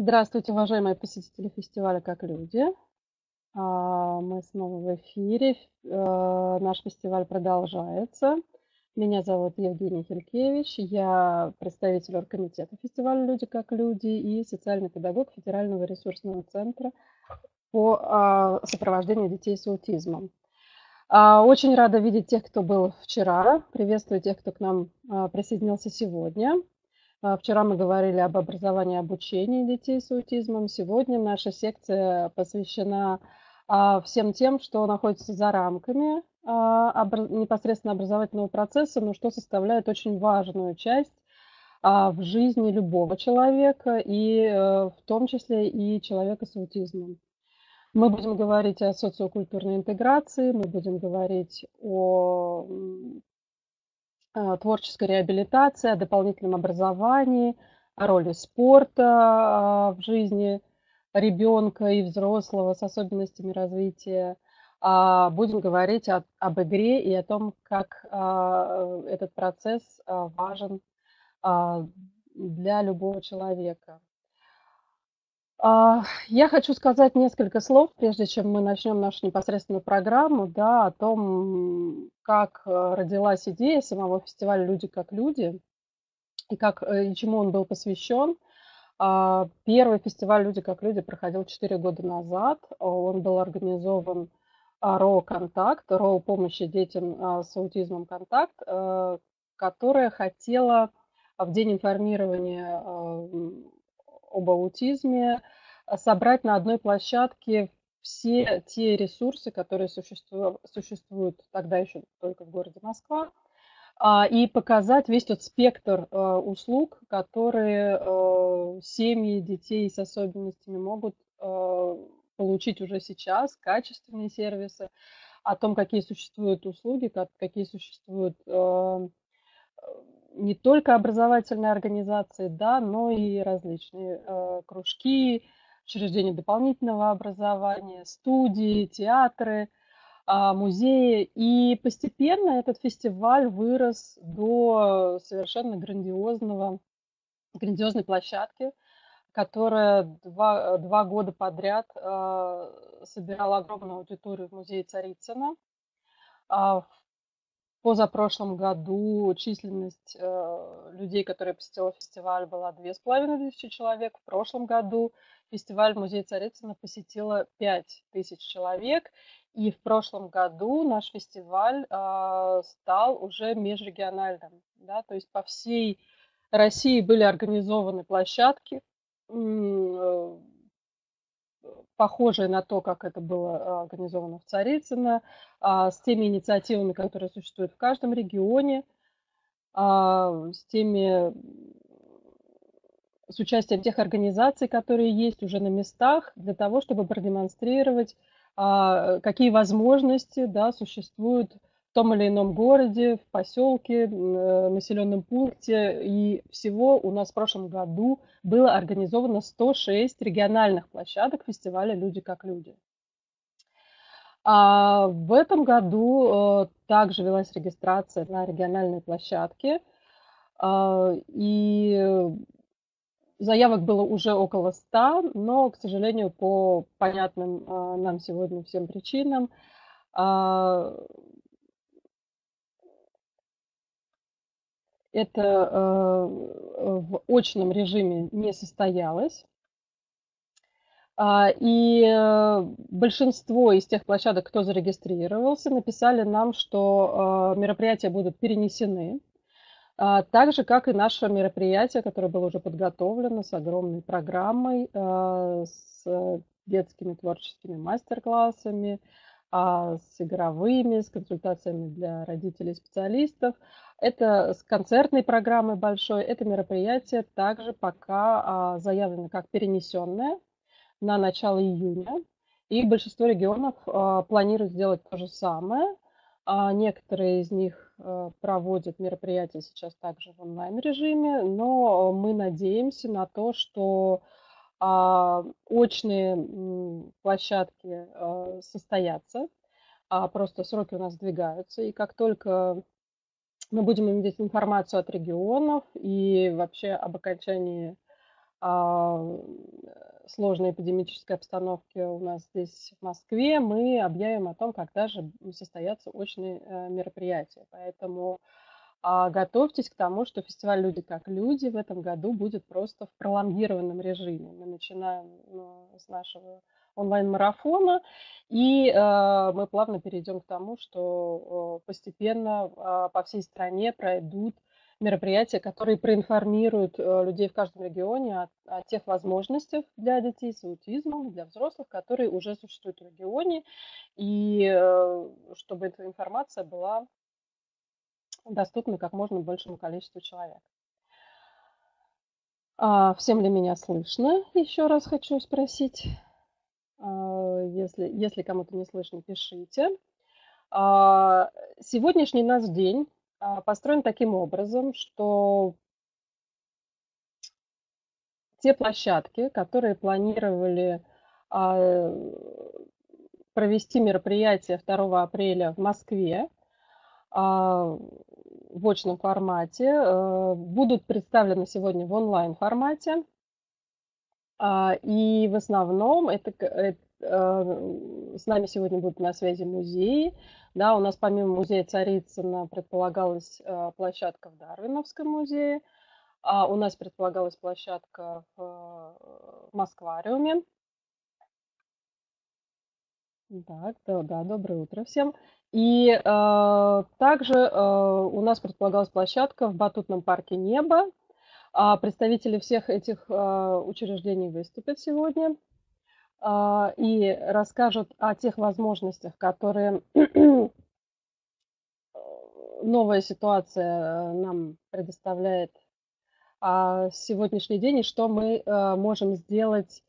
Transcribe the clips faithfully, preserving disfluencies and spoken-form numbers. Здравствуйте, уважаемые посетители фестиваля «Как люди». Мы снова в эфире. Наш фестиваль продолжается. Меня зовут Евгения Хилькевич. Я представитель оргкомитета фестиваля «Люди как люди» и социальный педагог Федерального ресурсного центра по сопровождению детей с аутизмом. Очень рада видеть тех, кто был вчера. Приветствую тех, кто к нам присоединился сегодня. Вчера мы говорили об образовании и обучении детей с аутизмом. Сегодня наша секция посвящена всем тем, что находится за рамками непосредственно образовательного процесса, но что составляет очень важную часть в жизни любого человека, и в том числе и человека с аутизмом. Мы будем говорить о социокультурной интеграции, мы будем говорить о творческой реабилитации, о дополнительном образовании, о роли спорта в жизни ребенка и взрослого с особенностями развития. Будем говорить о, об игре и о том, как этот процесс важен для любого человека. Я хочу сказать несколько слов, прежде чем мы начнем нашу непосредственную программу, да, о том, как родилась идея самого фестиваля «Люди как люди» и, как, и чему он был посвящен. Первый фестиваль «Люди как люди» проходил четыре года назад. Он был организован РОО «Контакт», РОО помощи детям с аутизмом «Контакт», которая хотела в день информирования об аутизме собрать на одной площадке все те ресурсы, которые существуют, существуют тогда еще только в городе Москва, и показать весь тот спектр услуг, которые семьи детей с особенностями могут получить уже сейчас, качественные сервисы, о том, какие существуют услуги, какие существуют не только образовательные организации, да, но и различные э, кружки, учреждения дополнительного образования, студии, театры, э, музеи. И постепенно этот фестиваль вырос до совершенно грандиозного, грандиозной площадки, которая два, два года подряд э, собирала огромную аудиторию в музее Царицыно. Э, Позапрошлом году численность э, людей, которые посетила фестиваль, была две с половиной тысячи человек. В прошлом году фестиваль музея Царицына посетила пять тысяч человек. И в прошлом году наш фестиваль э, стал уже межрегиональным. Да? То есть по всей России были организованы площадки, э, похожие на то, как это было организовано в Царицыно, с теми инициативами, которые существуют в каждом регионе, с теми, с участием тех организаций, которые есть уже на местах, для того, чтобы продемонстрировать, какие возможности, да, существуют в том или ином городе, в поселке, населенном пункте. И всего у нас в прошлом году было организовано сто шесть региональных площадок фестиваля «Люди как люди». А в этом году также велась регистрация на региональной площадке. И заявок было уже около ста, но, к сожалению, по понятным нам сегодня всем причинам, это э, в очном режиме не состоялось. А, и э, большинство из тех площадок, кто зарегистрировался, написали нам, что э, мероприятия будут перенесены. А, так же, как и наше мероприятие, которое было уже подготовлено с огромной программой, э, с детскими творческими мастер-классами, с игровыми, с консультациями для родителей и специалистов. Это с концертной программой большой. Это мероприятие также пока заявлено как перенесенное на начало июня. И большинство регионов планируют сделать то же самое. Некоторые из них проводят мероприятия сейчас также в онлайн-режиме, но мы надеемся на то, что очные площадки состоятся, просто сроки у нас сдвигаются. И как только мы будем иметь информацию от регионов и вообще об окончании сложной эпидемической обстановке у нас здесь в Москве мы объявим о том, когда же состоятся очные мероприятия. Поэтому готовьтесь к тому, что фестиваль «Люди как люди» в этом году будет просто в пролонгированном режиме. Мы начинаем с нашего онлайн-марафона, и мы плавно перейдем к тому, что постепенно по всей стране пройдут мероприятия, которые проинформируют людей в каждом регионе о, о тех возможностях для детей с аутизмом, для взрослых, которые уже существуют в регионе, и чтобы эта информация была доступна как можно большему количеству человек. Всем ли меня слышно? Еще раз хочу спросить. Если, если кому-то не слышно, пишите. Сегодняшний наш день построен таким образом, что те площадки, которые планировали провести мероприятие второго апреля в Москве в очном формате, будут представлены сегодня в онлайн-формате. И в основном это, это, с нами сегодня будут на связи музеи. Да, у нас помимо музея Царицына предполагалась площадка в Дарвиновском музее, а у нас предполагалась площадка в Москвариуме. Так, да, да, доброе утро всем. И э, также э, у нас предполагалась площадка в Батутном парке Небо. Представители всех этих учреждений выступят сегодня и расскажут о тех возможностях, которые новая ситуация нам предоставляет сегодняшний день и что мы можем сделать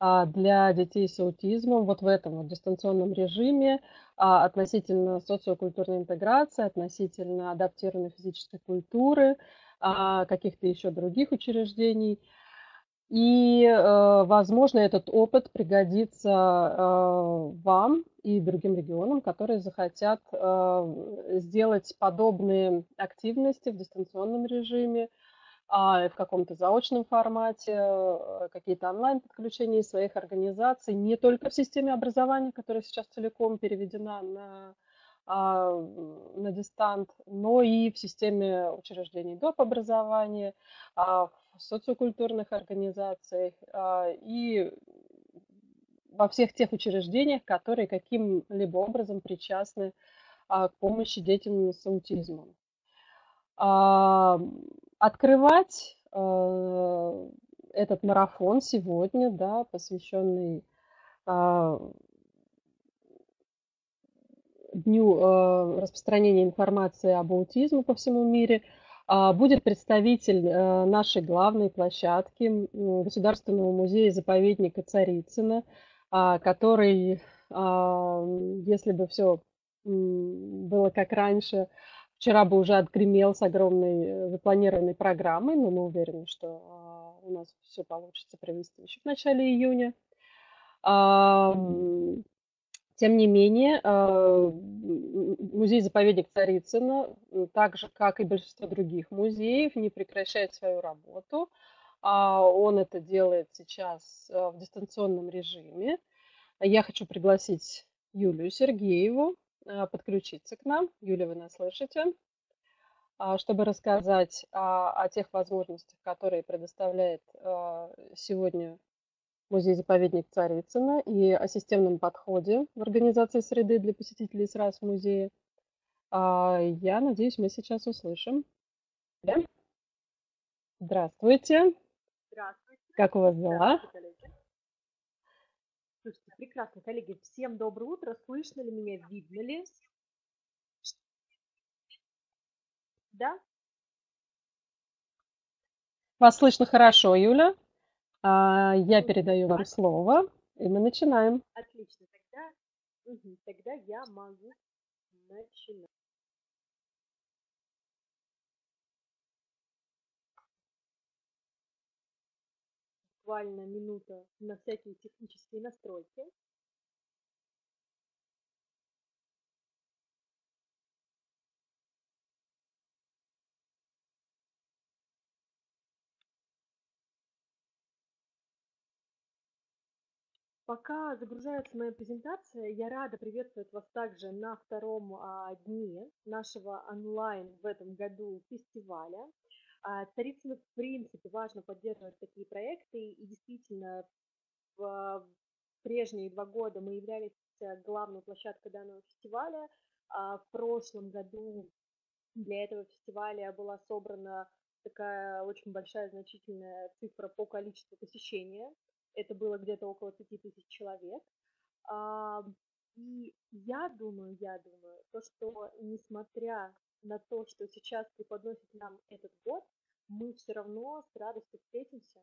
для детей с аутизмом вот в этом вот дистанционном режиме относительно социокультурной интеграции, относительно адаптированной физической культуры, каких-то еще других учреждений. И, возможно, этот опыт пригодится вам и другим регионам, которые захотят сделать подобные активности в дистанционном режиме, в каком-то заочном формате, какие-то онлайн-подключения своих организаций, не только в системе образования, которая сейчас целиком переведена на... на дистант, но и в системе учреждений доп. Образования, в социокультурных организациях и во всех тех учреждениях, которые каким-либо образом причастны к помощи детям с аутизмом. Открывать этот марафон сегодня, да, посвященный Дню э, распространения информации об аутизме по всему миру, э, будет представитель э, нашей главной площадки, э, Государственного музея-заповедника Царицына, э, который, э, если бы все э, было как раньше, вчера бы уже отгремел с огромной запланированной программой, но мы уверены, что э, у нас все получится провести еще в начале июня. Э, Тем не менее, музей-заповедник Царицына, так же, как и большинство других музеев, не прекращает свою работу. Он это делает сейчас в дистанционном режиме. Я хочу пригласить Юлию Сергееву подключиться к нам. Юля, вы нас слышите? Чтобы рассказать о, о тех возможностях, которые предоставляет сегодня музей-заповедник Царицына и о системном подходе в организации среды для посетителей с РАС музея. Я надеюсь, мы сейчас услышим. Да? Здравствуйте. Здравствуйте. Как у вас дела? Слушайте, прекрасно, коллеги. Всем доброе утро. Слышно ли меня? Видно ли? Да? Вас слышно хорошо, Юля. Я передаю вам слово, и мы начинаем. Отлично, тогда, угу, тогда я могу начинать. Буквально минута на всякие технические настройки. Пока загружается моя презентация, я рада приветствовать вас также на втором а, дне нашего онлайн в этом году фестиваля. А, Царицыно, в принципе, важно поддерживать такие проекты, и действительно в, в прежние два года мы являлись главной площадкой данного фестиваля. А, в прошлом году для этого фестиваля была собрана такая очень большая значительная цифра по количеству посещения. Это было где-то около пяти тысяч человек. И я думаю, я думаю, то, что несмотря на то, что сейчас преподносит нам этот год, мы все равно с радостью встретимся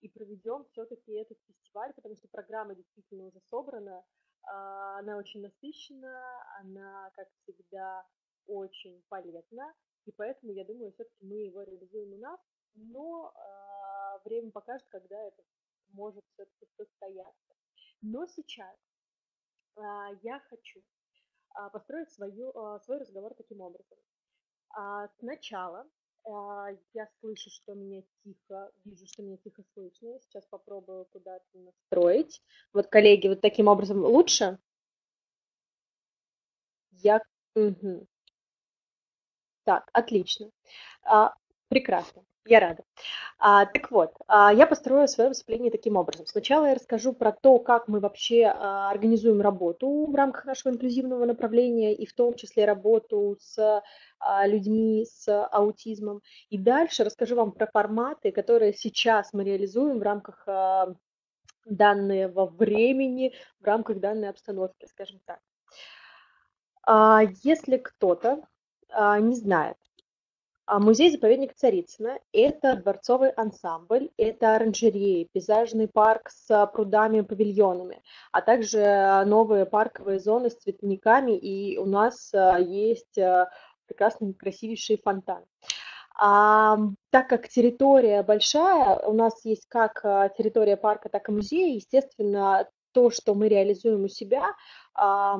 и проведем все-таки этот фестиваль, потому что программа действительно уже собрана, она очень насыщена, она, как всегда, очень полезна, и поэтому, я думаю, все-таки мы его реализуем у нас, но время покажет, когда это может все-таки состояться. Но сейчас а, я хочу а, построить свою, а, свой разговор таким образом. А, сначала а, я слышу, что меня тихо, вижу, что меня тихо слышно. Сейчас попробую куда-то настроить. Вот, коллеги, вот таким образом лучше? Я... Угу. Так, отлично. А, прекрасно. Я рада. А, так вот, а, я построю свое выступление таким образом. Сначала я расскажу про то, как мы вообще а, организуем работу в рамках нашего инклюзивного направления, и в том числе работу с а, людьми с аутизмом. И дальше расскажу вам про форматы, которые сейчас мы реализуем в рамках а, данного времени, в рамках данной обстановки, скажем так. А, если кто-то а, не знает, музей-заповедник Царицыно – это дворцовый ансамбль, это оранжереи, пейзажный парк с прудами и павильонами, а также новые парковые зоны с цветниками, и у нас есть прекрасный, красивейший фонтан. А, так как территория большая, у нас есть как территория парка, так и музея, естественно, то, что мы реализуем у себя, а,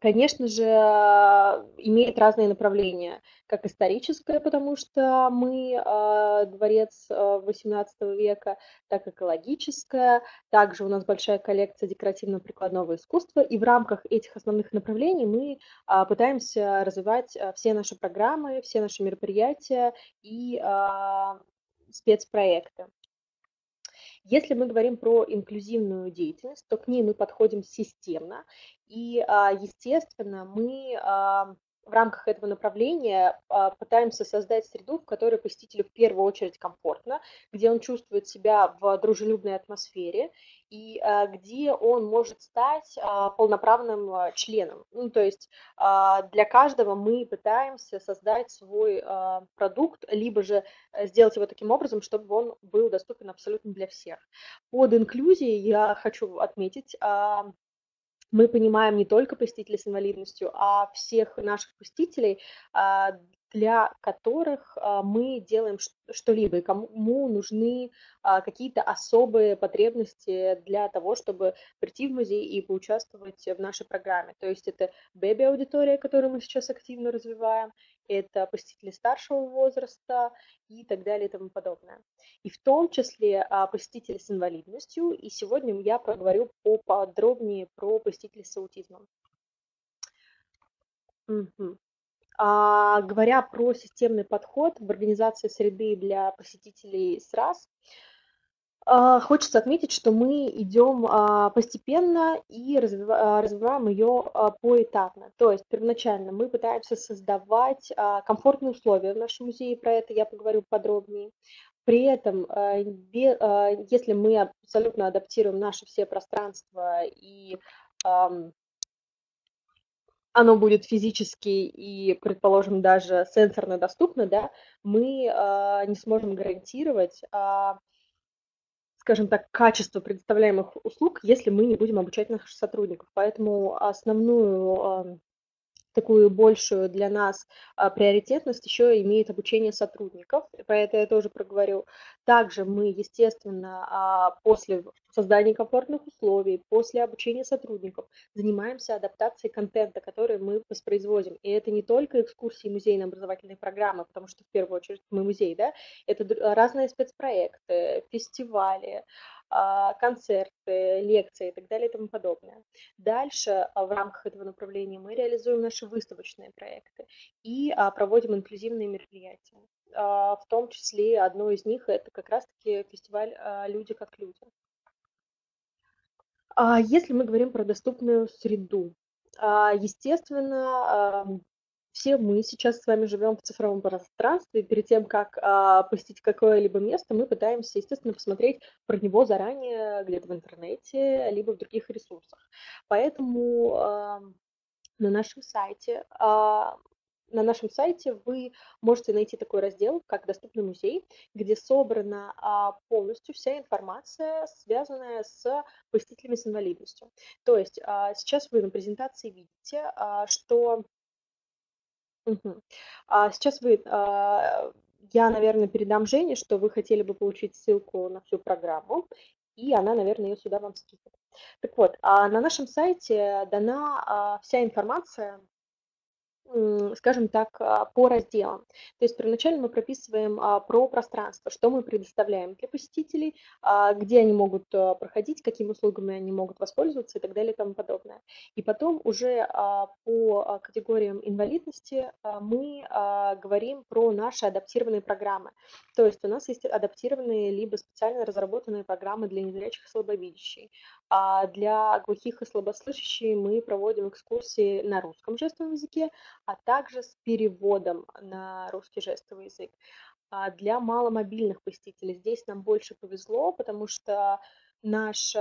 конечно же, имеет разные направления, как историческое, потому что мы э, дворец восемнадцатого века, так и экологическое, также у нас большая коллекция декоративно-прикладного искусства, и в рамках этих основных направлений мы э, пытаемся развивать все наши программы, все наши мероприятия и э, спецпроекты. Если мы говорим про инклюзивную деятельность, то к ней мы подходим системно, и, естественно, мы в рамках этого направления пытаемся создать среду, в которой посетителю в первую очередь комфортно, где он чувствует себя в дружелюбной атмосфере и где он может стать полноправным членом. Ну, то есть для каждого мы пытаемся создать свой продукт, либо же сделать его таким образом, чтобы он был доступен абсолютно для всех. Под инклюзией я хочу отметить, мы понимаем не только посетителей с инвалидностью, а всех наших посетителей, для которых мы делаем что-либо, и кому нужны какие-то особые потребности для того, чтобы прийти в музей и поучаствовать в нашей программе. То есть это бэби-аудитория, которую мы сейчас активно развиваем, это посетители старшего возраста и так далее и тому подобное. И в том числе посетители с инвалидностью, и сегодня я поговорю поподробнее про посетителей с аутизмом. Угу. А, говоря про системный подход в организации среды для посетителей с РАС, а, хочется отметить, что мы идем а, постепенно и развива, развиваем ее а, поэтапно. То есть первоначально мы пытаемся создавать а, комфортные условия в нашем музее, про это я поговорю подробнее. При этом, а, если мы абсолютно адаптируем наши все пространства и а, оно будет физически и, предположим, даже сенсорно доступно, да, мы э, не сможем гарантировать, э, скажем так, качество предоставляемых услуг, если мы не будем обучать наших сотрудников. Поэтому основную э, такую большую для нас а, приоритетность еще имеет обучение сотрудников, про это я тоже проговорю. Также мы, естественно, а, после создания комфортных условий, после обучения сотрудников занимаемся адаптацией контента, который мы воспроизводим. И это не только экскурсии музейно-образовательной программы, потому что в первую очередь мы музей, да, это разные спецпроекты, фестивали, концерты, лекции и так далее и тому подобное. Дальше в рамках этого направления мы реализуем наши выставочные проекты и проводим инклюзивные мероприятия. В том числе одно из них – это как раз-таки фестиваль «Люди как люди». Если мы говорим про доступную среду, естественно, все мы сейчас с вами живем в цифровом пространстве, и перед тем, как а, посетить какое-либо место, мы пытаемся, естественно, посмотреть про него заранее где-то в интернете, либо в других ресурсах. Поэтому а, на нашем сайте... А, На нашем сайте вы можете найти такой раздел, как «Доступный музей», где собрана полностью вся информация, связанная с посетителями с инвалидностью. То есть сейчас вы на презентации видите, что... Угу. Сейчас вы... Я, наверное, передам Жене, что вы хотели бы получить ссылку на всю программу, и она, наверное, ее сюда вам скинет. Так вот, на нашем сайте дана вся информация, скажем так, по разделам. То есть первоначально мы прописываем про пространство, что мы предоставляем для посетителей, где они могут проходить, какими услугами они могут воспользоваться и так далее и тому подобное. И потом уже по категориям инвалидности мы говорим про наши адаптированные программы. То есть у нас есть адаптированные либо специально разработанные программы для незрячих и слабовидящих. Для глухих и слабослышащих мы проводим экскурсии на русском жестовом языке, а также с переводом на русский жестовый язык. Для маломобильных посетителей здесь нам больше повезло, потому что наш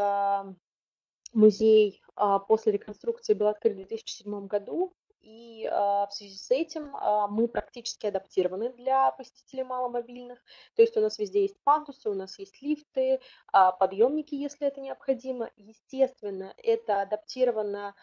музей после реконструкции был открыт в две тысячи седьмом году, и в связи с этим мы практически адаптированы для посетителей маломобильных. То есть у нас везде есть пандусы, у нас есть лифты, подъемники, если это необходимо. Естественно, это адаптировано,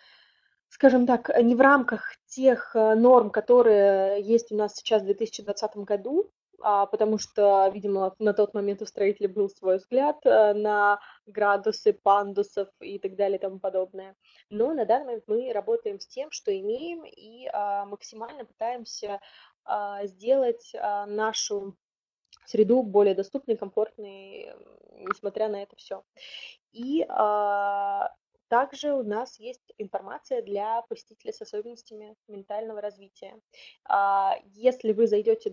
скажем так, не в рамках тех норм, которые есть у нас сейчас в две тысячи двадцатом году, потому что, видимо, на тот момент у строителя был свой взгляд на градусы, пандусов и так далее и тому подобное. Но на данный момент мы работаем с тем, что имеем, и максимально пытаемся сделать нашу среду более доступной, комфортной, несмотря на это все. И... Также у нас есть информация для посетителей с особенностями ментального развития. Если вы зайдете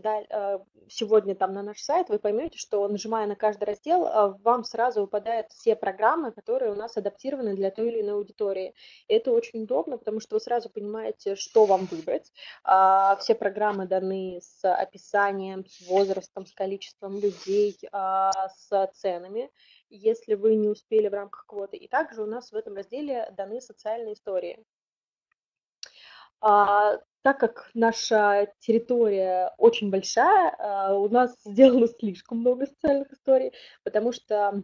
сегодня там на наш сайт, вы поймете, что, нажимая на каждый раздел, вам сразу выпадают все программы, которые у нас адаптированы для той или иной аудитории. Это очень удобно, потому что вы сразу понимаете, что вам выбрать. Все программы даны с описанием, с возрастом, с количеством людей, с ценами, если вы не успели в рамках квоты. И также у нас в этом разделе даны социальные истории. А, так как наша территория очень большая, а, у нас сделано слишком много социальных историй, потому что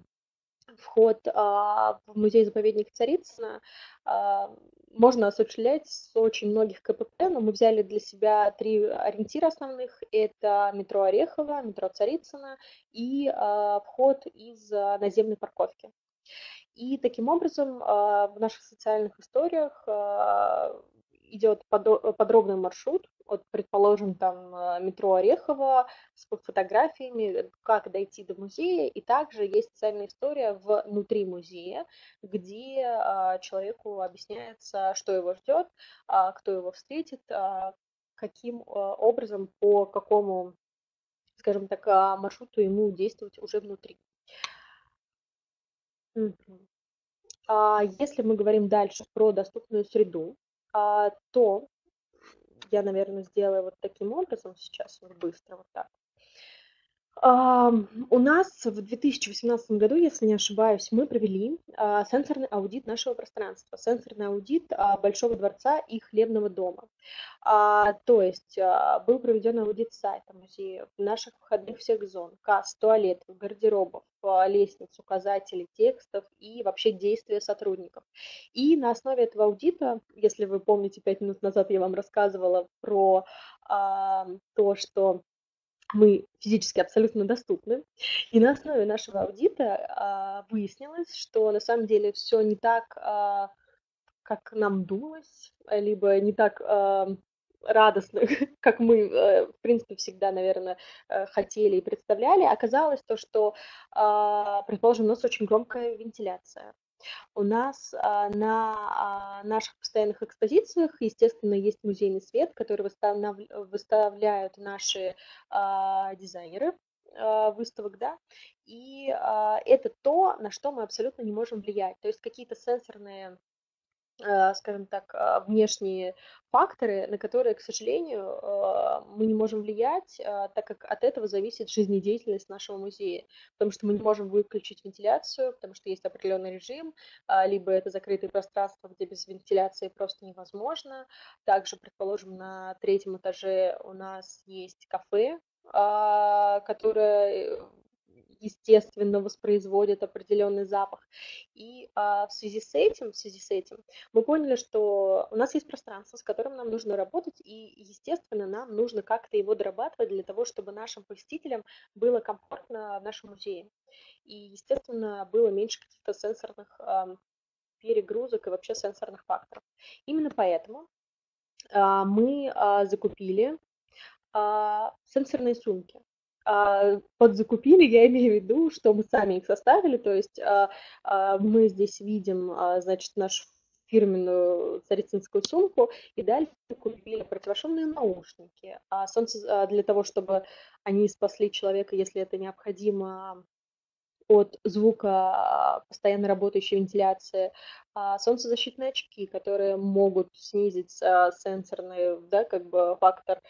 вход а, в музей-заповедник Царицына а, можно осуществлять с очень многих ка пэ пэ, но мы взяли для себя три ориентира основных. Это метро Орехово, метро Царицына и а, вход из а, наземной парковки. И таким образом а, в наших социальных историях а, идет подо- подробный маршрут, от, предположим, там метро Орехово с фотографиями, как дойти до музея, и также есть социальная история внутри музея, где а, человеку объясняется, что его ждет, а, кто его встретит, а, каким а, образом, по какому, скажем так, а, маршруту ему действовать уже внутри. Если мы говорим дальше про доступную среду, то я, наверное, сделаю вот таким образом сейчас, вот быстро, вот так. У нас в две тысячи восемнадцатом году, если не ошибаюсь, мы провели сенсорный аудит нашего пространства, сенсорный аудит Большого дворца и Хлебного дома. То есть был проведен аудит сайта музея, наших входных всех зон, касс, туалетов, гардеробов, лестниц, указателей, текстов и вообще действия сотрудников. И на основе этого аудита, если вы помните, пять минут назад я вам рассказывала про а, то, что мы физически абсолютно доступны, и на основе нашего аудита а, выяснилось, что на самом деле все не так, а, как нам думалось, либо не так а, радостных, как мы, в принципе, всегда, наверное, хотели и представляли, оказалось то, что, предположим, у нас очень громкая вентиляция. У нас а, на а, наших постоянных экспозициях, естественно, есть музейный свет, который выстанов... выставляют наши а, дизайнеры а, выставок, да, и а, это то, на что мы абсолютно не можем влиять, то есть какие-то сенсорные, а, скажем так, внешние факторы, на которые, к сожалению, а, мы не можем влиять, а, так как от этого зависит жизнедеятельность нашего музея, потому что мы не можем выключить вентиляцию, потому что есть определенный режим, а, либо это закрытые пространства, где без вентиляции просто невозможно. Также, предположим, на третьем этаже у нас есть кафе, а, которое, естественно, воспроизводит определенный запах. И а, в связи с этим, в связи с этим, мы поняли, что у нас есть пространство, с которым нам нужно работать, и, естественно, нам нужно как-то его дорабатывать для того, чтобы нашим посетителям было комфортно в нашем музее. И, естественно, было меньше каких-то сенсорных а, перегрузок и вообще сенсорных факторов. Именно поэтому а, мы а, закупили а, сенсорные сумки. Подзакупили, я имею в виду, что мы сами их составили, то есть мы здесь видим, значит, нашу фирменную царицынскую сумку, и дальше купили противошумные наушники, солнце, для того, чтобы они спасли человека, если это необходимо, от звука постоянно работающей вентиляции, солнцезащитные очки, которые могут снизить сенсорный, да, как бы фактор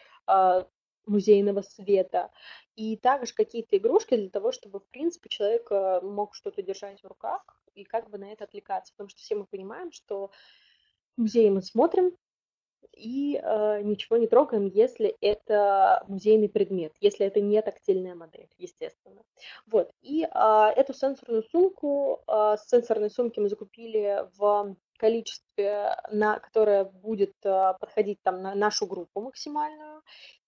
музейного света, и также какие-то игрушки для того, чтобы, в принципе, человек мог что-то держать в руках и как бы на это отвлекаться, потому что все мы понимаем, что музей мы смотрим и э, ничего не трогаем, если это музейный предмет, если это не тактильная модель, естественно. Вот, и э, эту сенсорную сумку, э, с сенсорной сумки мы закупили в количестве, на, которое будет э, подходить там на нашу группу максимальную.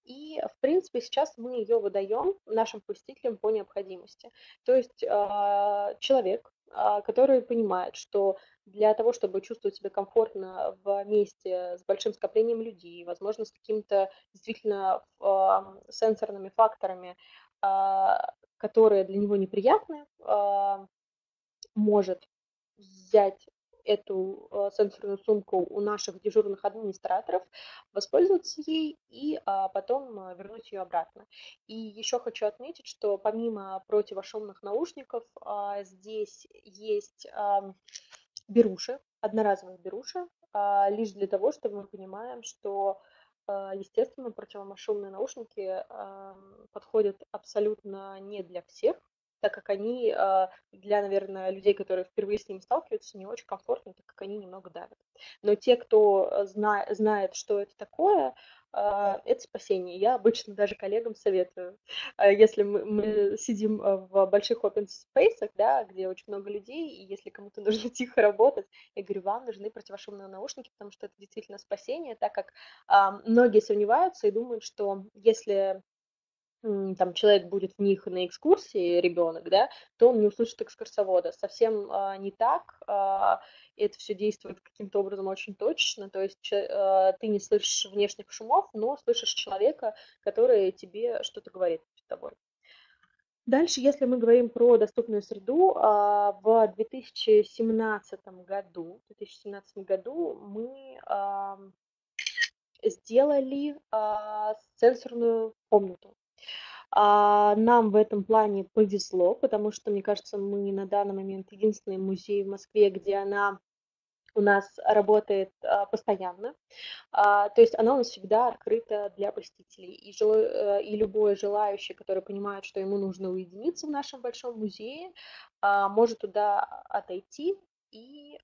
И, в принципе, сейчас мы ее выдаем нашим посетителям по необходимости. То есть э, человек, э, который понимает, что для того, чтобы чувствовать себя комфортно в месте с большим скоплением людей, возможно, с какими-то действительно э, сенсорными факторами, э, которые для него неприятны, э, может взять эту э, сенсорную сумку у наших дежурных администраторов, воспользоваться ей и а, потом а, вернуть ее обратно. И еще хочу отметить, что помимо противошумных наушников а, здесь есть а, беруши, одноразовые беруши, а, лишь для того, чтобы мы понимаем, что, а, естественно, противошумные наушники а, подходят абсолютно не для всех, так как они для, наверное, людей, которые впервые с ним сталкиваются, не очень комфортно, так как они немного давят. Но те, кто зна- знает, что это такое, это спасение. Я обычно даже коллегам советую. Если мы, мы сидим в больших open space, да, где очень много людей, и если кому-то нужно тихо работать, я говорю, вам нужны противошумные наушники, потому что это действительно спасение, так как многие сомневаются и думают, что если там человек будет в них на экскурсии, ребенок, да, то он не услышит экскурсовода. Совсем а, не так, а, это все действует каким-то образом очень точечно, то есть че, а, ты не слышишь внешних шумов, но слышишь человека, который тебе что-то говорит перед тобой. Дальше, если мы говорим про доступную среду, а, в две тысячи семнадцатом году, в две тысячи семнадцатом году мы а, сделали а, сенсорную комнату. Нам в этом плане повезло, потому что, мне кажется, мы на данный момент единственный музей в Москве, где она у нас работает постоянно. То есть она у нас всегда открыта для посетителей. И, жел... и любой желающий, который понимает, что ему нужно уединиться в нашем большом музее, может туда отойти и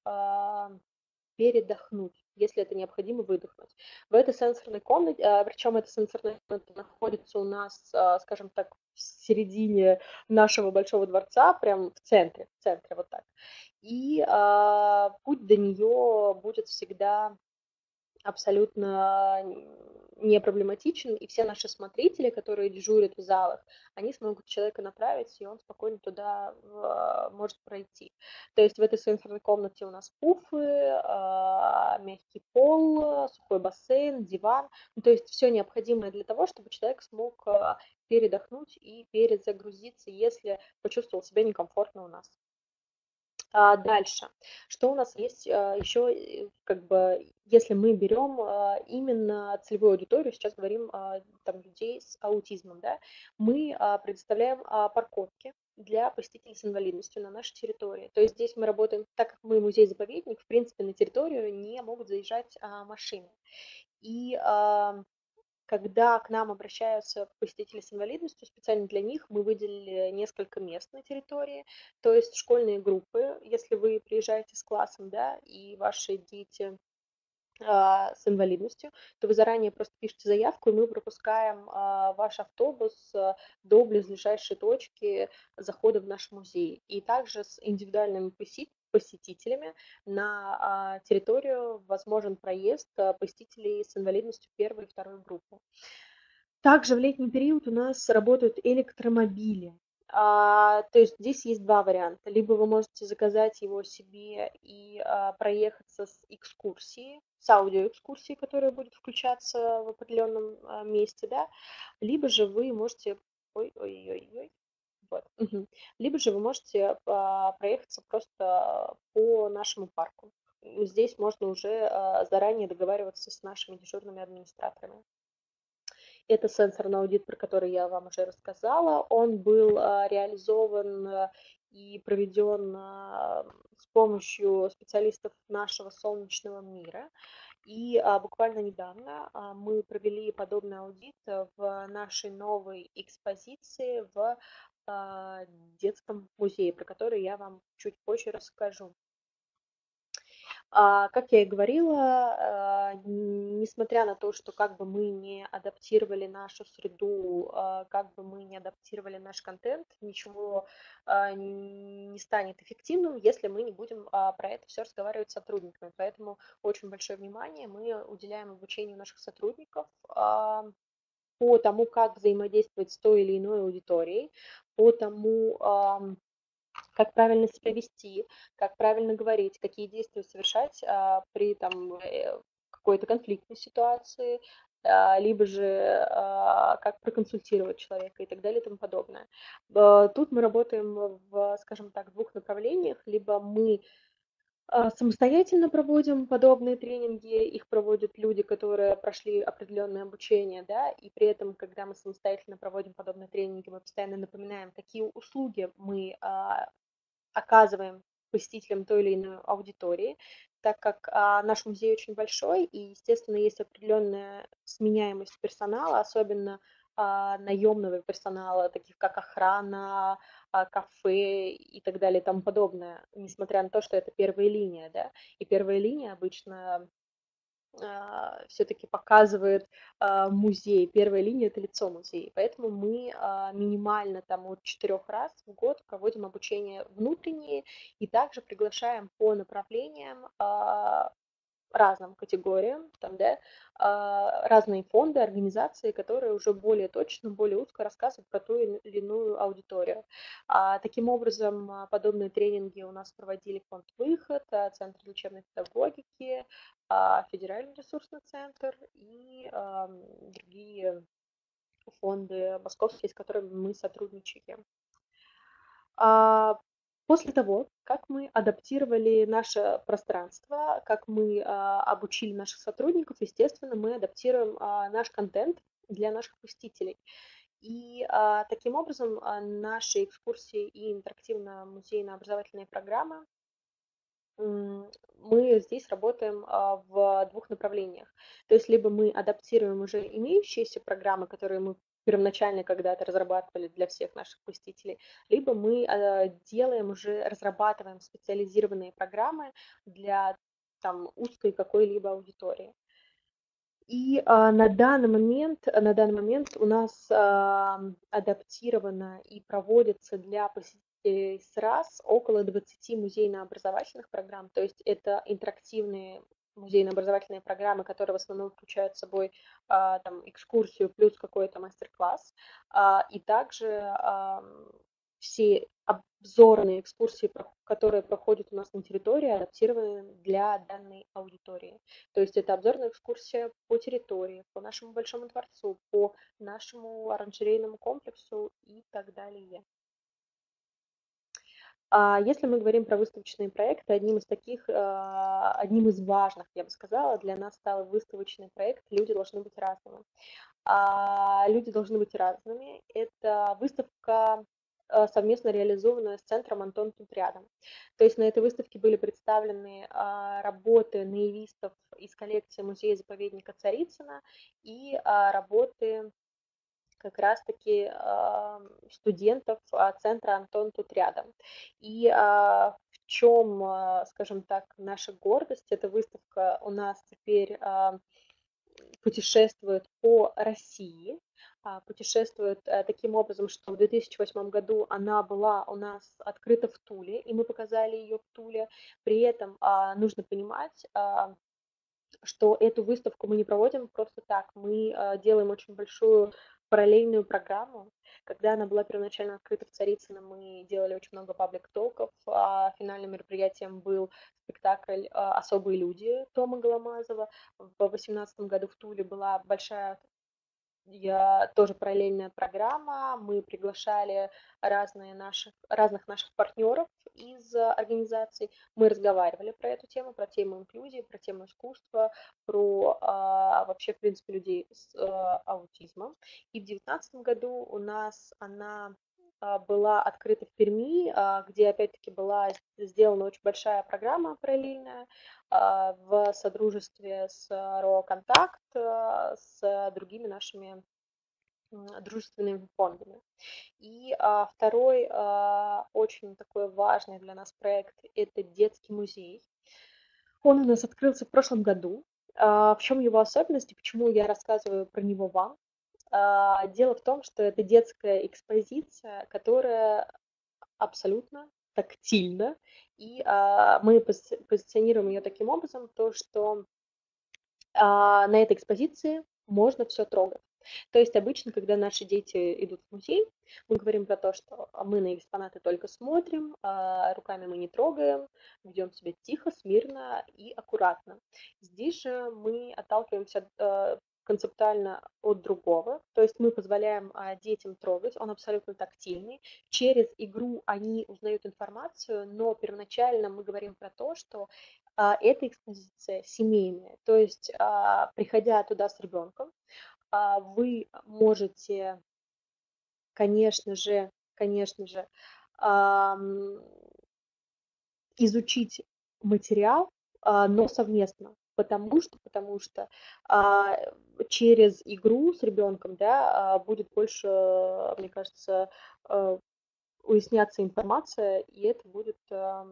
передохнуть, если это необходимо, выдохнуть. В этой сенсорной комнате, причем эта сенсорная комната находится у нас, скажем так, в середине нашего Большого дворца, прям в центре, в центре вот так. И а, путь до нее будет всегда абсолютно не проблематичен, и все наши смотрители, которые дежурят в залах, они смогут человека направить, и он спокойно туда в, может пройти. То есть в этой сенсорной комнате у нас пуфы, мягкий пол, сухой бассейн, диван, ну, то есть все необходимое для того, чтобы человек смог передохнуть и перезагрузиться, если почувствовал себя некомфортно у нас. А дальше, что у нас есть еще, как бы, если мы берем именно целевую аудиторию, сейчас говорим там людей с аутизмом, да, мы предоставляем парковки для посетителей с инвалидностью на нашей территории. То есть здесь мы работаем, так как мы музей-заповедник, в принципе, на территорию не могут заезжать машины. И когда к нам обращаются посетители с инвалидностью, специально для них мы выделили несколько мест на территории, то есть школьные группы, если вы приезжаете с классом, да, и ваши дети с инвалидностью, то вы заранее просто пишете заявку, и мы пропускаем а, ваш автобус а, до близлежащей точки захода в наш музей. И также с индивидуальными поси- посетителями на а, территорию возможен проезд а, посетителей с инвалидностью первой и второй группы. Также в летний период у нас работают электромобили. А, то есть здесь есть два варианта. Либо вы можете заказать его себе и а, проехаться с экскурсии, с аудиоэкскурсии, которая будет включаться в определенном а, месте, да, либо же вы можете, ой-ой-ой-ой, вот, угу. либо же вы можете а, проехаться просто по нашему парку. Здесь можно уже а, заранее договариваться с нашими дежурными администраторами. Это сенсорный аудит, про который я вам уже рассказала. Он был реализован и проведен с помощью специалистов нашего солнечного мира. И буквально недавно мы провели подобный аудит в нашей новой экспозиции в детском музее, про который я вам чуть позже расскажу. Как я и говорила, несмотря на то, что как бы мы не адаптировали нашу среду, как бы мы не адаптировали наш контент, ничего не станет эффективным, если мы не будем про это все разговаривать с сотрудниками. Поэтому очень большое внимание мы уделяем обучению наших сотрудников по тому, как взаимодействовать с той или иной аудиторией, по тому, как правильно себя вести, как правильно говорить, какие действия совершать а, при там, какой-то конфликтной ситуации, а, либо же а, как проконсультировать человека и так далее и тому подобное. А, тут мы работаем в, скажем так, в двух направлениях. Либо мы а, самостоятельно проводим подобные тренинги, их проводят люди, которые прошли определенное обучение, да, и при этом, когда мы самостоятельно проводим подобные тренинги, мы постоянно напоминаем, какие услуги мы а, оказываем посетителям той или иной аудитории, так как а, наш музей очень большой, и, естественно, есть определенная сменяемость персонала, особенно а, наемного персонала, таких как охрана, а, кафе и так далее и тому подобное, несмотря на то, что это первая линия, да, и первая линия обычно а, все-таки показывает а, музей, первая линия – это лицо музея, поэтому мы а, минимально там от четырех раз в год проводим обучение внутреннее и также приглашаем по направлениям а, разным категориям, там, да, а, разные фонды, организации, которые уже более точно, более узко рассказывают про ту или иную аудиторию. А, таким образом, подобные тренинги у нас проводили Фонд Выход, Центр лечебной педагогики, Федеральный ресурсный центр и а, другие фонды московские, с которыми мы сотрудничаем. А, после того, как мы адаптировали наше пространство, как мы а, обучили наших сотрудников, естественно, мы адаптируем а, наш контент для наших посетителей. И а, таким образом а, наши экскурсии и интерактивно-музейно-образовательные программы, мы здесь работаем в двух направлениях. То есть либо мы адаптируем уже имеющиеся программы, которые мы первоначально когда-то разрабатывали для всех наших посетителей, либо мы делаем уже, разрабатываем специализированные программы для там, узкой какой-либо аудитории. И а, на, данный момент, на данный момент у нас а, адаптировано и проводится для посетителей с РАС около двадцати музейно-образовательных программ, то есть это интерактивные музейно-образовательные программы, которые в основном включают собой а, там, экскурсию плюс какой-то мастер-класс, а, и также а, все обзорные экскурсии, которые проходят у нас на территории, адаптированы для данной аудитории. То есть это обзорная экскурсия по территории, по нашему Большому дворцу, по нашему оранжерейному комплексу и так далее. Если мы говорим про выставочные проекты, одним из таких, одним из важных, я бы сказала, для нас стал выставочный проект «Люди должны быть разными». «Люди должны быть разными» – это выставка, совместно реализованная с центром «Антон тут рядом». То есть на этой выставке были представлены работы наивистов из коллекции музея-заповедника Царицына и работы как раз-таки студентов центра «Антон тут рядом». И в чем, скажем так, наша гордость? Эта выставка у нас теперь путешествует по России, путешествует таким образом, что в две тысячи восьмом году она была у нас открыта в Туле, и мы показали ее в Туле. При этом нужно понимать, что эту выставку мы не проводим просто так, мы делаем очень большую параллельную программу. Когда она была первоначально открыта в Царицыно, мы делали очень много паблик-токов. Финальным мероприятием был спектакль «Особые люди» Тома Голомазова. В две тысячи восемнадцатом году в Туле была большая Я, тоже параллельная программа. Мы приглашали разные наших, разных наших партнеров из организаций. Мы разговаривали про эту тему, про тему инклюзии, про тему искусства, про а, вообще, в принципе, людей с а, аутизмом. И в две тысячи девятнадцатом году у нас она а, была открыта в Перми, а, где, опять-таки, была сделана очень большая программа параллельная в содружестве с РО «Контакт», с другими нашими дружественными фондами. И второй очень такой важный для нас проект – это детский музей. Он у нас открылся в прошлом году. В чем его особенность и почему я рассказываю про него вам? Дело в том, что это детская экспозиция, которая абсолютно тактильно, и а, мы пози позиционируем ее таким образом, то, что а, на этой экспозиции можно все трогать. То есть обычно, когда наши дети идут в музей, мы говорим про то, что мы на экспонаты только смотрим, а, руками мы не трогаем, ведем себя тихо, смирно и аккуратно. Здесь же мы отталкиваемся от а, концептуально от другого, то есть мы позволяем а, детям трогать, он абсолютно тактильный, через игру они узнают информацию, но первоначально мы говорим про то, что а, эта экспозиция семейная, то есть а, приходя туда с ребенком, а, вы можете, конечно же, конечно же, а, изучить материал, а, но совместно. Потому что, потому что а, через игру с ребенком, да, а, будет больше, мне кажется, а, уясняться информация, и это будет а,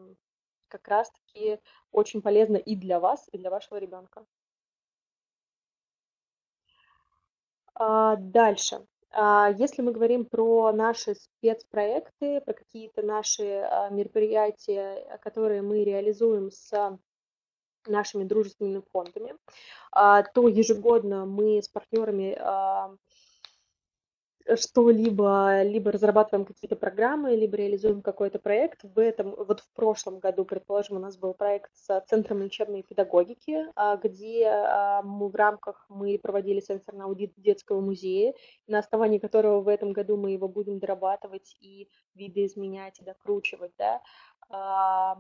как раз-таки очень полезно и для вас, и для вашего ребенка. А, дальше. А, если мы говорим про наши спецпроекты, про какие-то наши мероприятия, которые мы реализуем с нашими дружественными фондами, то ежегодно мы с партнерами что-либо, либо разрабатываем какие-то программы, либо реализуем какой-то проект. В этом, вот в прошлом году, предположим, у нас был проект с Центром лечебной педагогики, где мы в рамках мы проводили сенсорный аудит детского музея, на основании которого в этом году мы его будем дорабатывать и видоизменять, и докручивать, да.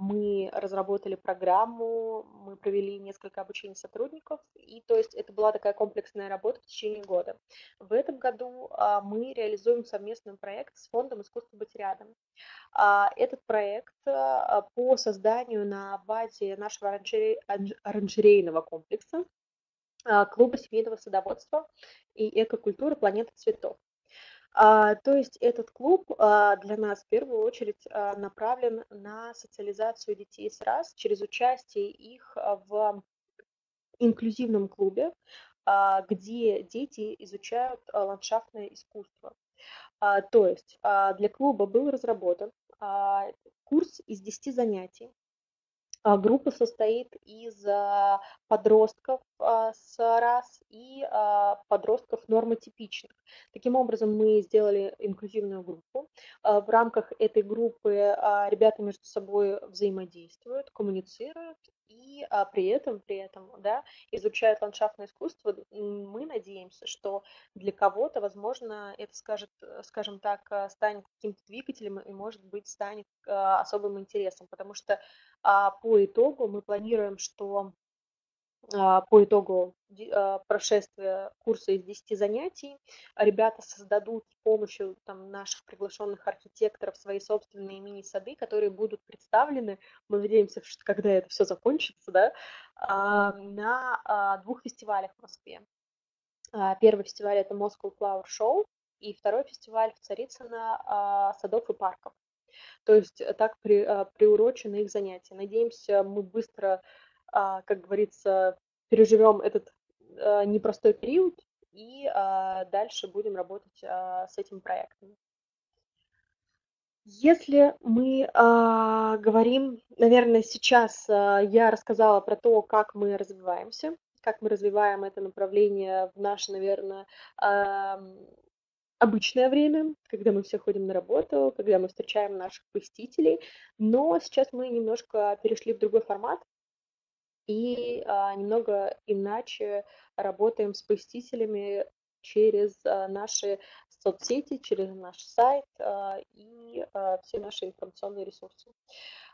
Мы разработали программу, мы провели несколько обучений сотрудников, и то есть это была такая комплексная работа в течение года. В этом году мы реализуем совместный проект с фондом «Искусство быть рядом». Этот проект по созданию на базе нашего оранжерейного комплекса клуба семейного садоводства и экокультуры «Планета цветов». А, то есть этот клуб а, для нас в первую очередь а, направлен на социализацию детей с РАС через участие их в инклюзивном клубе, а, где дети изучают а, ландшафтное искусство. А, то есть а, для клуба был разработан а, курс из десяти занятий, Группа состоит из подростков с РАС и подростков нормотипичных. Таким образом, мы сделали инклюзивную группу. В рамках этой группы ребята между собой взаимодействуют, коммуницируют и при этом, при этом да, изучают ландшафтное искусство. Мы надеемся, что для кого-то, возможно, это, скажет, скажем так, станет каким-то двигателем и, может быть, станет особым интересом, потому что по По итогу мы планируем, что по итогу прошествия курса из десяти занятий ребята создадут с помощью там, наших приглашенных архитекторов свои собственные мини-сады, которые будут представлены, мы надеемся, что когда это все закончится, да, на двух фестивалях в Москве. Первый фестиваль – это Moscow Flower Show, и второй фестиваль в Царицыно садов и парков. То есть так при, приурочены их занятия. Надеемся, мы быстро, как говорится, переживем этот непростой период и дальше будем работать с этим проектом. Если мы говорим, наверное, сейчас я рассказала про то, как мы развиваемся, как мы развиваем это направление в наше, наверное, обычное время, когда мы все ходим на работу, когда мы встречаем наших посетителей, но сейчас мы немножко перешли в другой формат и а, немного иначе работаем с посетителями через а, наши соцсети, через наш сайт а, и а, все наши информационные ресурсы.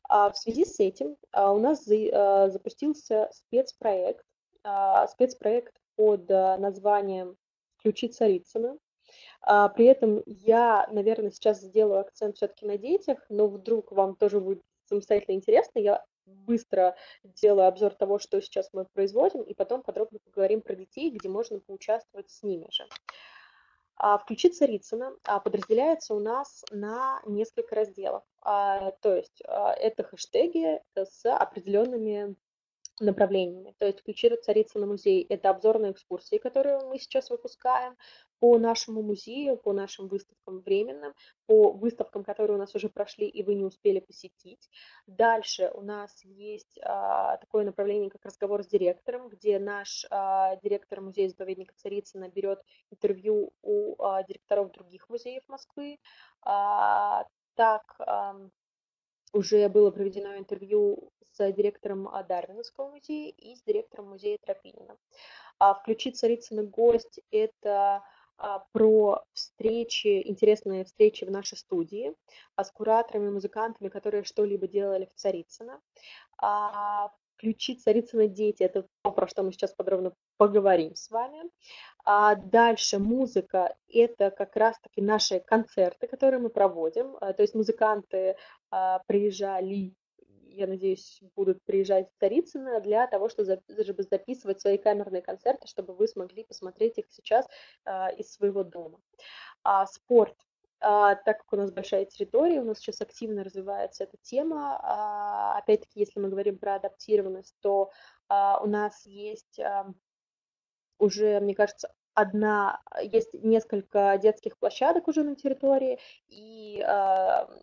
А, в связи с этим а, у нас за, а, запустился спецпроект, а, спецпроект под а, названием «Ключи Царицына». При этом я, наверное, сейчас сделаю акцент все-таки на детях, но вдруг вам тоже будет самостоятельно интересно. Я быстро делаю обзор того, что сейчас мы производим, и потом подробно поговорим про детей, где можно поучаствовать с ними же. «Включи Царицына» подразделяется у нас на несколько разделов. То есть это хэштеги с определенными направлениями. То есть «Ключи Царицына» музей – это обзорные экскурсии, которые мы сейчас выпускаем по нашему музею, по нашим выставкам временным, по выставкам, которые у нас уже прошли и вы не успели посетить. Дальше у нас есть а, такое направление, как «Разговор с директором», где наш а, директор музея-заповедника Царицына берет интервью у а, директоров других музеев Москвы. А, так... А, Уже было проведено интервью с директором Дарвиновского музея и с директором музея Тропинина. «Включи Царицына гость» – это про встречи, интересные встречи в нашей студии с кураторами, музыкантами, которые что-либо делали в Царицыно. «Ключи Царицына дети» – это то, про что мы сейчас подробно поговорим с вами. А дальше музыка – это как раз-таки наши концерты, которые мы проводим. То есть музыканты а, приезжали, я надеюсь, будут приезжать в Царицыно для того, чтобы записывать свои камерные концерты, чтобы вы смогли посмотреть их сейчас а, из своего дома. А, спорт. Так как у нас большая территория, у нас сейчас активно развивается эта тема. Опять-таки, если мы говорим про адаптированность, то у нас есть уже, мне кажется, одна, есть несколько детских площадок уже на территории, и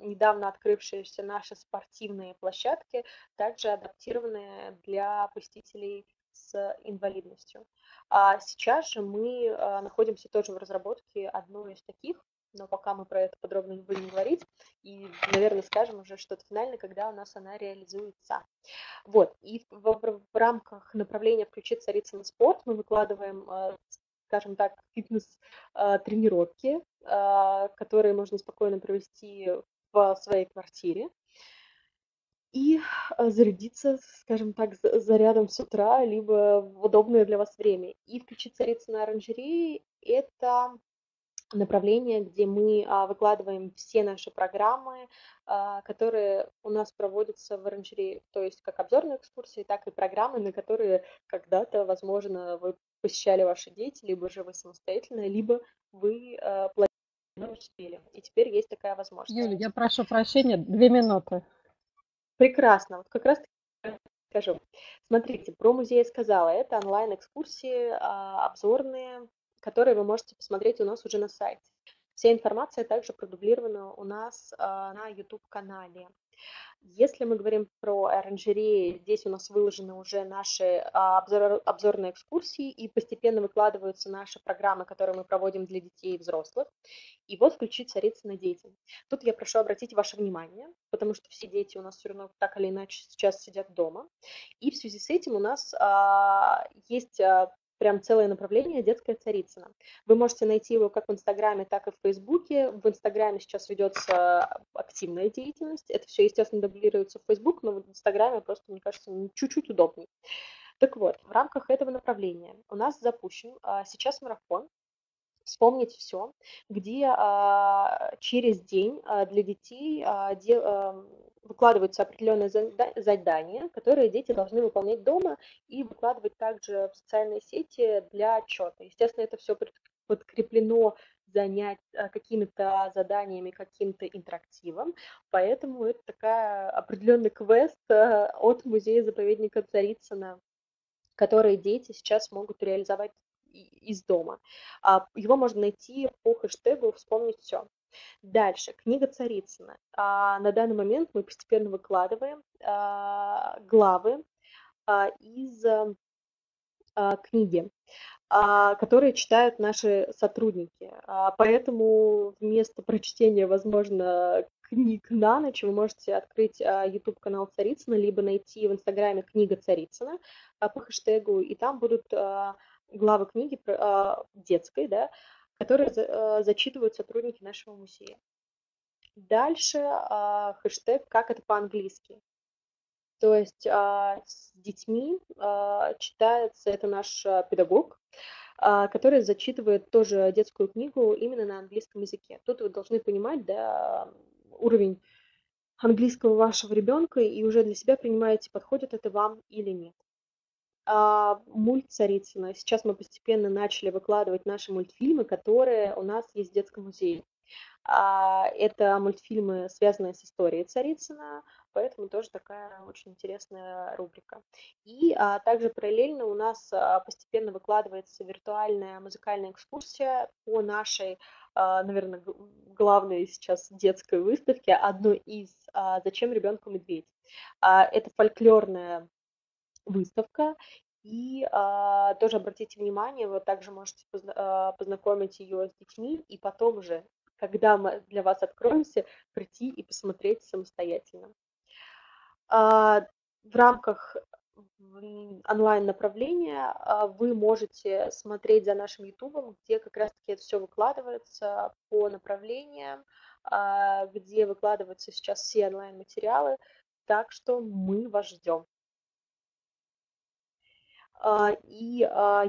недавно открывшиеся наши спортивные площадки также адаптированы для посетителей с инвалидностью. А сейчас же мы находимся тоже в разработке одной из таких, но пока мы про это подробно не будем говорить, и, наверное, скажем уже что-то финальное, когда у нас она реализуется. Вот, и в, в, в рамках направления «Включи Царицына спорт» мы выкладываем, э, скажем так, фитнес-тренировки, э, которые можно спокойно провести в своей квартире и зарядиться, скажем так, зарядом с утра, либо в удобное для вас время. И «Включи Царицына оранжереи» – это направление, где мы а, выкладываем все наши программы, а, которые у нас проводятся в оранжерее, то есть как обзорные экскурсии, так и программы, на которые когда-то, возможно, вы посещали ваши дети, либо же вы самостоятельно, либо вы а, планировали, успели. И теперь есть такая возможность. Юля, я прошу прощения, две минуты. Прекрасно. Вот как раз таки скажу. Смотрите, про музей я сказала. Это онлайн-экскурсии, а, обзорные, которые вы можете посмотреть у нас уже на сайте. Вся информация также продублирована у нас на YouTube-канале. Если мы говорим про оранжереи, здесь у нас выложены уже наши обзор, обзорные экскурсии, и постепенно выкладываются наши программы, которые мы проводим для детей и взрослых. И вот включить Царицыно детям. Тут я прошу обратить ваше внимание, потому что все дети у нас все равно так или иначе сейчас сидят дома. И в связи с этим у нас а, есть... А, Прям целое направление «Детское Царицыно». Вы можете найти его как в Инстаграме, так и в Фейсбуке. В Инстаграме сейчас ведется активная деятельность. Это все, естественно, дублируется в Фейсбук, но в Инстаграме просто, мне кажется, чуть-чуть удобнее. Так вот, в рамках этого направления у нас запущен а, сейчас марафон «Вспомнить все», где а, через день а, для детей а, де, а, выкладываются определенные задания, которые дети должны выполнять дома и выкладывать также в социальные сети для отчета. Естественно, это все подкреплено занять какими-то заданиями, каким-то интерактивом, поэтому это такая определенный квест от музея-заповедника Царицына, который дети сейчас могут реализовать из дома. Его можно найти по хэштегу «Вспомнить все». Дальше, книга Царицына. А, на данный момент мы постепенно выкладываем а, главы а, из а, книги, а, которые читают наши сотрудники. А, поэтому вместо прочтения, возможно, книг на ночь вы можете открыть а, YouTube-канал Царицына, либо найти в Инстаграме «Книга Царицына» а, по хэштегу, и там будут а, главы книги а, детской, да, которые э, зачитывают сотрудники нашего музея. Дальше э, хэштег «Как это по-английски». То есть э, с детьми э, читается, это наш э, педагог, э, который зачитывает тоже детскую книгу именно на английском языке. Тут вы должны понимать, да, уровень английского вашего ребенка и уже для себя принимаете, подходит это вам или нет. Мульт Царицына. Сейчас мы постепенно начали выкладывать наши мультфильмы, которые у нас есть в детском музее. Это мультфильмы, связанные с историей Царицына, поэтому тоже такая очень интересная рубрика. И а, также параллельно у нас постепенно выкладывается виртуальная музыкальная экскурсия по нашей, а, наверное, главной сейчас детской выставке, одной из а, «Зачем ребенку медведь». А, это фольклорная выставка, и а, тоже обратите внимание, вы также можете позна познакомить ее с детьми, и потом уже, когда мы для вас откроемся, прийти и посмотреть самостоятельно. А, в рамках онлайн-направления а, вы можете смотреть за нашим ютубом, где как раз-таки это все выкладывается по направлениям, а, где выкладываются сейчас все онлайн-материалы, так что мы вас ждем. И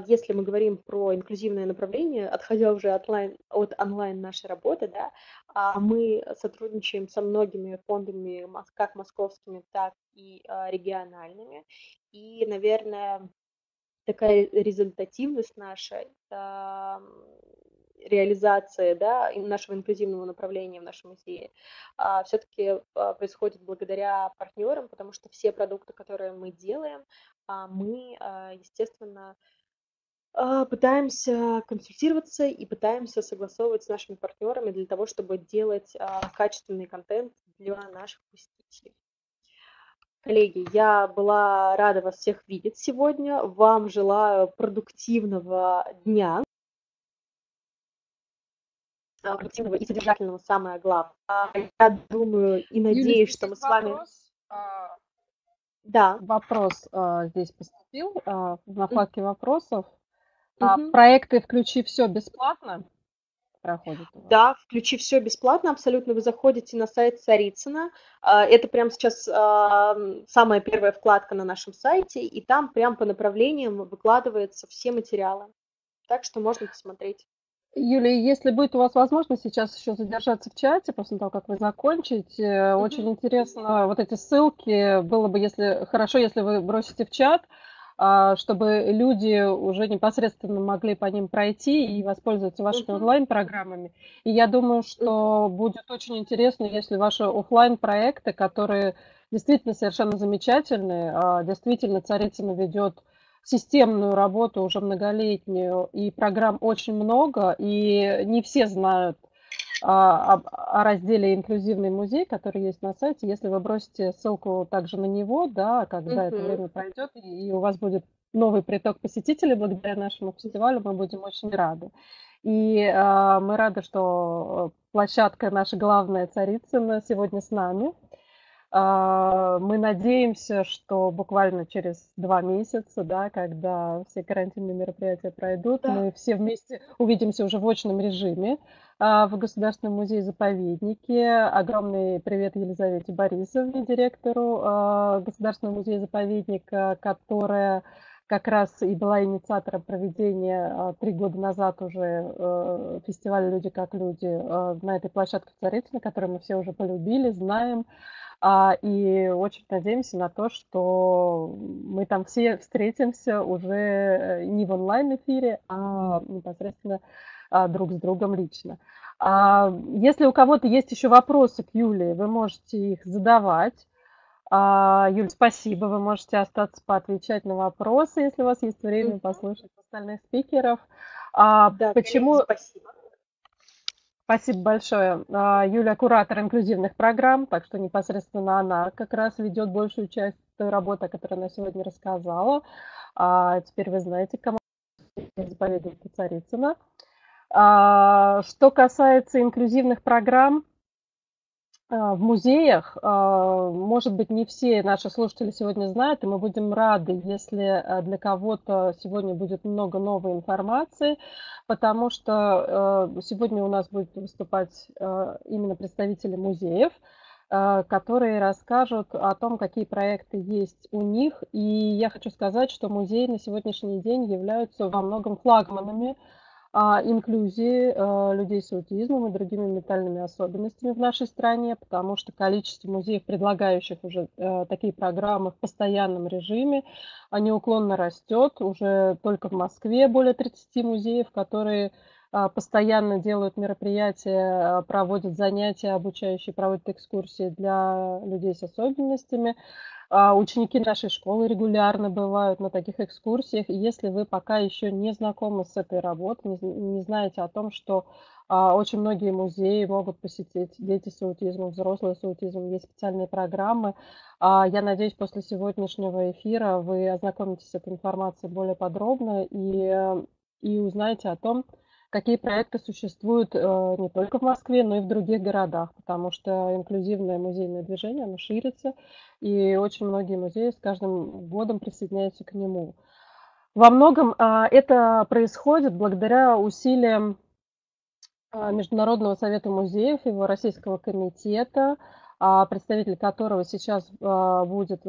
если мы говорим про инклюзивное направление, отходя уже от онлайн, от онлайн нашей работы, да, мы сотрудничаем со многими фондами, как московскими, так и региональными. И, наверное, такая результативность нашей реализации, да, нашего инклюзивного направления в нашем музее все-таки происходит благодаря партнерам, потому что все продукты, которые мы делаем, мы, естественно, пытаемся консультироваться и пытаемся согласовывать с нашими партнерами для того, чтобы делать качественный контент для наших посетителей. Коллеги, я была рада вас всех видеть сегодня. Вам желаю продуктивного дня. Продуктивного и содержательного, самое главное. Я думаю и надеюсь, Юлия, что мы с вами... Вопрос, а... Да. Вопрос а, здесь поступил а, на вкладке вопросов. Угу. А, проекты «Включи все» бесплатно проходят? Да, «Включи все» бесплатно абсолютно. Вы заходите на сайт Царицына. А, это прямо сейчас а, самая первая вкладка на нашем сайте, и там прям по направлениям выкладываются все материалы. Так что можно посмотреть. Юлия, если будет у вас возможность сейчас еще задержаться в чате, после того, как вы закончите, mm-hmm. очень интересно, вот эти ссылки, было бы если хорошо, если вы бросите в чат, чтобы люди уже непосредственно могли по ним пройти и воспользоваться вашими mm-hmm. онлайн-программами. И я думаю, что будет очень интересно, если ваши офлайн-проекты, которые действительно совершенно замечательные, действительно Царицына ведет системную работу уже многолетнюю, и программ очень много, и не все знают о, о разделе «Инклюзивный музей», который есть на сайте. Если вы бросите ссылку также на него, да, когда это время пройдет, и у вас будет новый приток посетителей благодаря нашему фестивалю, мы будем очень рады. И э, мы рады, что площадка наша главная Царицыно сегодня с нами. Э, мы надеемся, что буквально через два месяца, да, когда все карантинные мероприятия пройдут, да, мы все вместе увидимся уже в очном режиме э, в Государственном музее-заповеднике. Огромный привет Елизавете Борисовне, директору э, Государственного музея-заповедника, которая как раз и была инициатором проведения три года назад уже фестиваля «Люди как люди» на этой площадке в Царицыно, которую мы все уже полюбили, знаем. И очень надеемся на то, что мы там все встретимся уже не в онлайн-эфире, а непосредственно друг с другом лично. Если у кого-то есть еще вопросы к Юле, вы можете их задавать. Юль, спасибо. Вы можете остаться поотвечать на вопросы, если у вас есть время послушать остальных спикеров. Да, почему? Конечно, спасибо. Спасибо большое. Юля – куратор инклюзивных программ, так что непосредственно она как раз ведет большую часть той работы, о которой она сегодня рассказала. Теперь вы знаете, кому заповедник Царицыно. Что касается инклюзивных программ в музеях, может быть, не все наши слушатели сегодня знают, и мы будем рады, если для кого-то сегодня будет много новой информации, потому что сегодня у нас будут выступать именно представители музеев, которые расскажут о том, какие проекты есть у них. И я хочу сказать, что музеи на сегодняшний день являются во многом флагманами инклюзии людей с аутизмом и другими ментальными особенностями в нашей стране, потому что количество музеев, предлагающих уже такие программы в постоянном режиме, неуклонно растет. Уже только в Москве более тридцати музеев, которые постоянно делают мероприятия, проводят занятия обучающие, проводят экскурсии для людей с особенностями. Ученики нашей школы регулярно бывают на таких экскурсиях. И если вы пока еще не знакомы с этой работой, не знаете о том, что очень многие музеи могут посетить дети с аутизмом, взрослые с аутизмом, есть специальные программы. Я надеюсь, после сегодняшнего эфира вы ознакомитесь с этой информацией более подробно и, и узнаете о том, какие проекты существуют не только в Москве, но и в других городах, потому что инклюзивное музейное движение, оно ширится, и очень многие музеи с каждым годом присоединяются к нему. Во многом это происходит благодаря усилиям Международного совета музеев, его российского комитета, представитель которого сейчас будет